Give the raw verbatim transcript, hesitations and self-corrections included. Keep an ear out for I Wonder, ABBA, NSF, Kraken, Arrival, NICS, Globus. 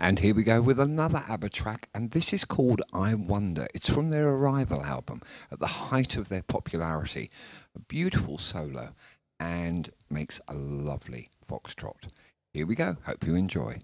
And here we go with another ABBA track, and this is called I Wonder. It's from their Arrival album at the height of their popularity. A beautiful solo and makes a lovely foxtrot. Here we go. Hope you enjoy.